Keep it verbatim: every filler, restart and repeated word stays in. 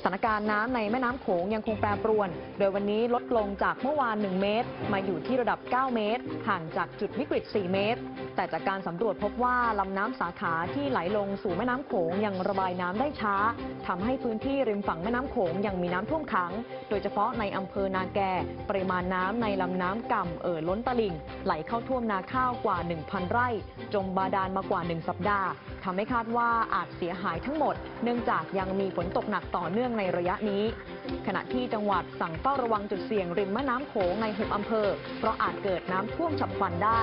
สถานการณ์น้ำในแม่น้ำโขงยังคงแปรปรวนโดยวันนี้ลดลงจากเมื่อวานหนึ่งเมตรมาอยู่ที่ระดับเก้าเมตรห่างจากจุดวิกฤตสี่เมตรแต่จากการสำรวจพบว่าลำน้ำสาขาที่ไหลลงสู่แม่น้ำโขงยังระบายน้ำได้ช้าทำให้พื้นที่ริมฝั่งแม่น้ำโขงยังมีน้ำท่วมขังโดยเฉพาะในอำเภอนาแกปริมาณน้ำในลำน้ำก่ำเอ่อล้นตลิ่งไหลเข้าท่วมนาข้าวกว่า หนึ่งพัน ไร่จมบาดาลมากว่าหนึ่งสัปดาห์ทำให้คาดว่าอาจเสียหายทั้งหมดเนื่องจากยังมีฝนตกหนักต่อเนื่องในระยะนี้ขณะที่จังหวัดสั่งเฝ้าระวังจุดเสี่ยงริมแม่น้ำโขงในหกอำเภอเพราะอาจเกิดน้ำท่วมฉับพลันได้